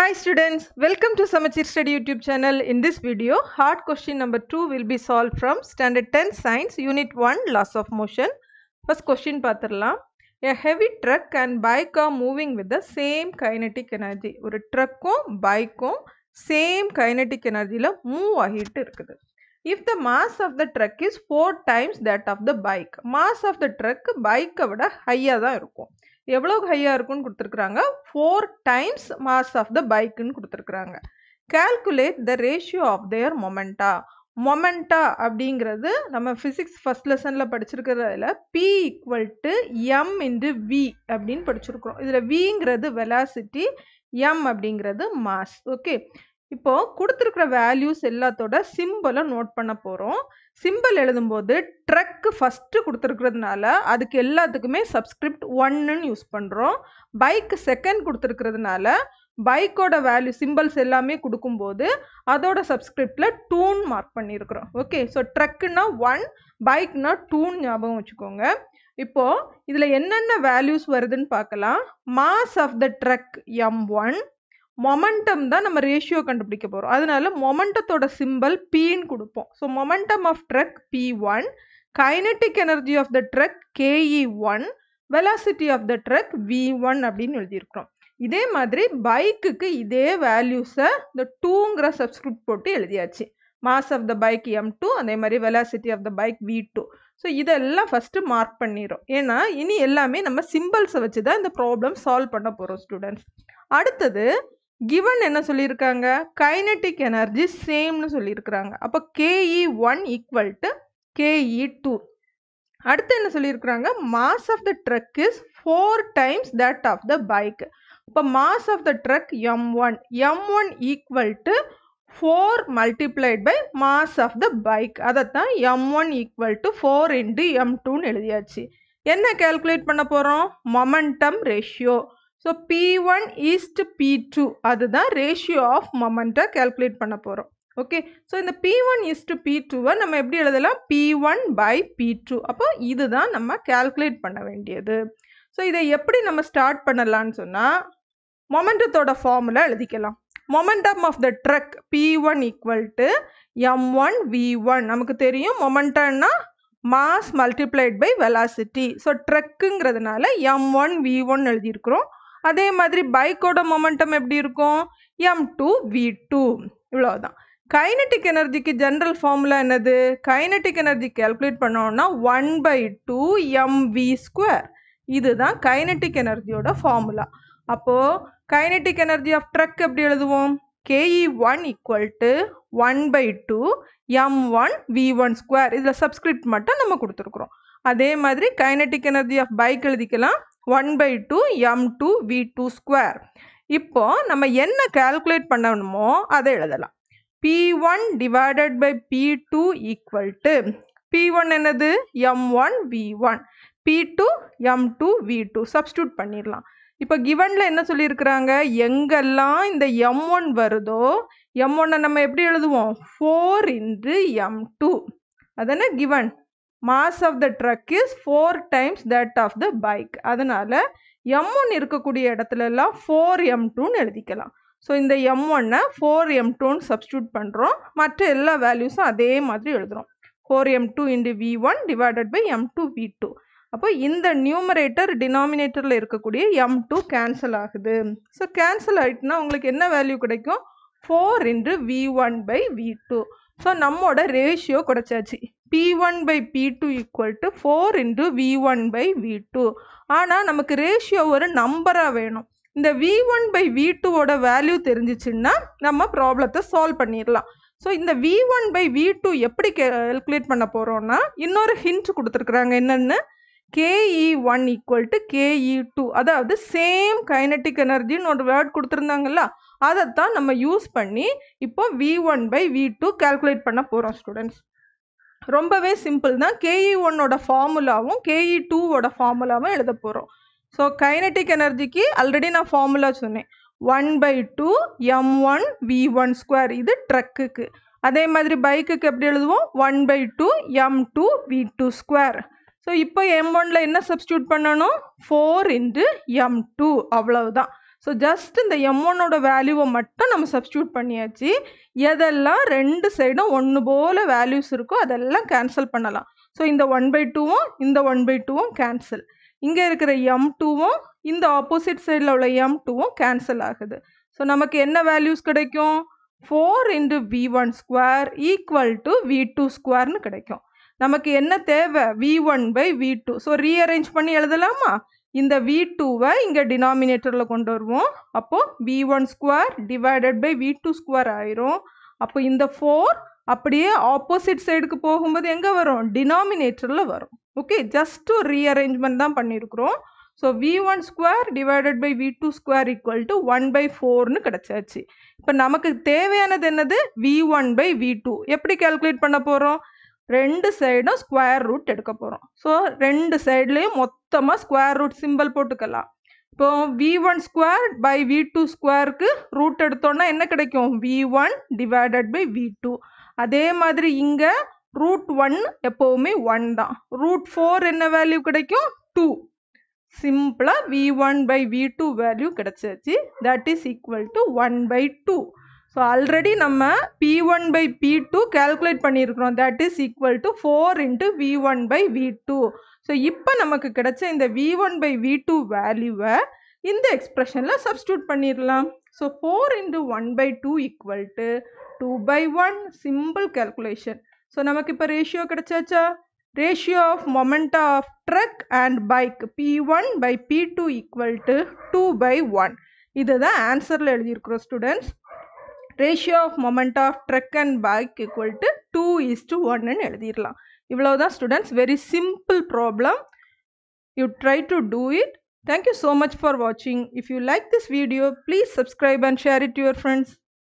Hi students, welcome to Samacheer Study YouTube channel. In this video, hard question number 2 will be solved from standard 10 science unit 1 laws of motion. First question paatiralam. A heavy truck and bike are moving with the same kinetic energy. Oru truck um bike um same kinetic energy la move aagittu irukku. If the mass of the truck is 4 times that of the bike, mass of the truck bike vida higher da irukum. எவ்வளவு ஹையா இருக்குன்னு கொடுத்திருக்காங்க 4 times mass of the bike ன்னு கொடுத்திருக்காங்க. Calculate the ratio of their momenta. Momenta அப்படிங்கிறது நம்ம physics first lessonல படிச்சிருக்கிறதுல p equal to m into v அப்படினு படிச்சிருக்கோம். இதுல vங்கிறது velocity, m அப்படிங்கிறது mass. ஓகே. இப்போ கொடுத்திருக்கிற values எல்லாத்தோட சிம்பலை நோட் பண்ண போறோம். சிம்பல் எழுதும்போது ட்ரக் ஃபர்ஸ்ட் கொடுத்திருக்கிறதுனால அதுக்கு எல்லாத்துக்குமே சப்ஸ்கிரிப்ட் 1 ன்னு யூஸ் பண்றோம். பைக் செகண்ட் கொடுத்திருக்கிறதுனால பைக்கோட வேல்யூ சிம்பல்ஸ் எல்லாமே கொடுக்கும்போது அதோட சப்ஸ்கிரிப்ட்ல 2 ன்னு மார்க் பண்ணியிருக்கிறோம். ஓகே, சோ ட்ரக்னா 1, பைக்னா 2 ன்னு ஞாபகம் வச்சுக்கோங்க. இப்போ இதுல என்னென்ன வேல்யூஸ் வருதுன்னு பார்க்கலாம். Mass of the truck m1, momentum தான் நம்ம ரேஷியோ கண்டுபிடிக்க போறோம். அதனால மொமெண்டத்தோட சிம்பல் p ன்னு கொடுப்போம். So momentum of truck p1, kinetic energy of the truck ke1, velocity of the truck v1 அப்படினு எழுதி இருக்கோம். இதே மாதிரி பைக்குக்கு இதே வேல்யூஸ இந்த 2ங்கற சப்ஸ்கிரிப்ட் போட்டு எழுதியாச்சு. mass of the bike m2, அதே மாதிரி velocity of the bike v2. So இதெல்லாம் ஃபர்ஸ்ட் மார்க் பண்ணிரோம். ஏனா இனி எல்லாமே நம்ம சிம்பல்ஸ் வச்சு தான் இந்த ப்ராப்ளம் சால்வ் பண்ண போறோம் ஸ்டூடண்ட்ஸ். அடுத்து given என்ன சொல்லியிருக்காங்க, kinetic energy same னு சொல்லியிருக்காங்க. அப்ப ke1 equal to ke2. அடுத்து என்ன சொல்லியிருக்காங்க, mass of the truck is 4 times that of the bike. அப்ப mass of the truck m1 equal to 4 multiplied by mass of the bike. அதத்தான் m1 equal to 4 into m2 னு எழுதியாச்சு. என்ன calculate பண்ண போறோம், momentum ratio. So P1 is to P2, அதுதான் ratio of momenta calculate பண்ண போகிறோம். Okay, so இந்த P1 is to P2 நம்ம எப்படி எழுதலாம், P1 by P2. அப்போ இதுதான் நம்ம calculate பண்ண வேண்டியது. So இதை எப்படி நம்ம start பண்ணலாம்னு சொன்னா momentத்தோட formula எழுதிக்கலாம். Momentum of the truck P1 equal to M1 V1. நமக்கு தெரியும் momentaன்னா mass multiplied by velocity. So truckங்கிறதுனால M1 V1 எழுதியிருக்கிறோம். அதே மாதிரி பைக்கோட மொமெண்டம் எப்படி இருக்கும், m2 v2. இவ்வளவுதான். கைனெடிக் எனர்ஜிக்கு ஜெனரல் ஃபார்முலா என்னது, கைனெடிக் எனர்ஜி கால்குலேட் பண்ணோம்னா 1/2 mv². இதுதான் கைனெடிக் எனர்ஜியோட ஃபார்முலா. அப்போ கைனெடிக் எனர்ஜி ஆஃப் ட்ரக் எப்படி எழுதுவோம், ke1 equal to 1/2 m1 v1². இதுல சப்ஸ்கிரிப்ட் மட்டும் நம்ம கொடுத்துருக்குறோம். அதே மாதிரி கைனெடிக் எனர்ஜி ஆஃப் பைக் எழுதிக்கலாம் 1/2 m2 v2². இப்போ நம்ம என்ன calculate பண்ணணுமோ அதை எழுதலாம். P1 divided by P2 equal to, P1 என்னது M1 V1, P2 M2 V2 substitute பண்ணிரலாம். இப்போ givenல என்ன சொல்லியிருக்காங்க, எங்கெல்லாம் இந்த M1 வருதோ M1 நம்ம எப்படி எழுதுவோம், 4 into M2. அதானே given. mass of the truck is 4 times that of the bike. அதனால m1 இருக்கக்கூடிய இடத்துல எல்லாம் 4m2 ன்னு எழுதிக்கலாம். சோ இந்த m1 ன 4m2 ன்னு சப்ஸ்டிட்யூட் பண்றோம். மற்ற எல்லா வேல்யூஸும் அதே மாதிரி எழுதுறோம். 4m2 × v1 / m2 v2. அப்போ இந்த நியூமரேட்டர் டினாமினேட்டர்ல இருக்கக்கூடிய m2 கேன்சல் ஆகுது. சோ கேன்சல் ஆயிட்டுனா உங்களுக்கு என்ன வேல்யூ கிடைக்கும், 4 × v1 / v2. சோ நம்மோட ரேஷியோ குறைச்சாச்சு. P1 by P2 equal to 4 into V1 by V2. ஆனா நமக்கு ரேஷியோ ஒரு நம்பரா வேணும். இந்த V1 by V2 ஓட வேல்யூ தெரிஞ்சிச்சுன்னா நம்ம ப்ராப்ளத்தை சால்வ் பண்ணிடலாம். ஸோ இந்த V1 by V2 எப்படி கேல்குலேட் பண்ண போறோம்னா இன்னொரு ஹிண்ட் கொடுத்துருக்குறாங்க. என்னன்னு, KE1 equal to KE2, அதாவது சேம் கைனெடிக் எனர்ஜின்னு ஒரு வேர்ட் கொடுத்துருந்தாங்கல்ல, அதைத்தான் நம்ம யூஸ் பண்ணி இப்போ V1 by V2 கேல்குலேட் பண்ண போறோம் ஸ்டூடெண்ட்ஸ். ரொம்பவே சிம்பிள் தான். KE1 ஓட ஃபார்முலாவும் KE2 ஓட ஃபார்முலாவும் எழுத போகிறோம். ஸோ கைனெடிக் எனர்ஜிக்கு ஆல்ரெடி நான் ஃபார்முலா சொன்னேன், 1/2 m1 v1². இது ட்ரக்குக்கு. அதே மாதிரி பைக்குக்கு எப்படி எழுதுவோம், 1/2 m2 v2². ஸோ இப்போ m1ல என்ன சப்ஸ்டியூட் பண்ணணும், 4 into m2. அவ்வளவுதான். So just in the m1 oda value mattum nam substitute panniyaachi edella rendu side onnu pole values irukku adella cancel pannalam so inda 1/2 um inda 1/2 um cancel inga irukra m2 um inda opposite side la ulla m2 um cancel agudhu so namakku enna values kedaikum 4 into v1 square equal to v2 square nu kedaikum namakku enna theva v1/v2 so rearrange panni eludalama இந்த v2 வை இங்க denominatorல கொண்டு வருவோம் அப்போ v1 square divided by v2 square ஆயிரும் அப்போ இந்த 4 அப்படியே opposite side க்கு போகும்போது எங்க வரும் denominatorல வரும் ஓகே just to rearrangement தான் பண்ணிருக்கிறோம் so v1 square divided by v2 square equal to 1/4 னு கிடைச்சாச்சு இப்போ நமக்கு தேவையானது என்னது v1/v2 எப்படி கால்குலேட் பண்ண போறோம் ரெண்டு சைடும் ஸ்கொயர் ரூட் எடுக்க போறோம் சோ ரெண்டு சைடுலயும் மொத்தமா ஸ்கொயர் ரூட் சிம்பல் போட்டுக்கலாம் இப்போ v1 square by v2 square க்கு ரூட் எடுத்தோம்னா என்ன கிடைக்கும் v1 divided by v2 அதே மாதிரி இங்க √1 எப்பவுமே 1 தான் √4 என்ன வேல்யூ கிடைக்கும் 2 சிம்பிளா v1/v2 வேல்யூ கிடைச்சிச்சு that is equal to 1/2 So already நம்ம P1/P2 calculate பண்ணிருக்கிறோம் that is equal to 4 into V1/V2 So இப்ப நமக்கு கிடைச்ச இந்த V1/V2 value இந்த expressionல substitute பண்ணிரலாம் So 4 into 1/2 equal to 2/1 simple calculation So நமக்கு இப்ப ratio கிடைச்சாச்சா ratio of momenta of truck and bike P1/P2 equal to 2/1 இதுதான் answerல எழுதியிருக்கிறோம் students ratio of moment of truck and bike equal to 2:1 ன்னு எழுதிரலாம் இவ்வளவுதான் students very simple problem you try to do it thank you so much for watching if you like this video please subscribe and share it to your friends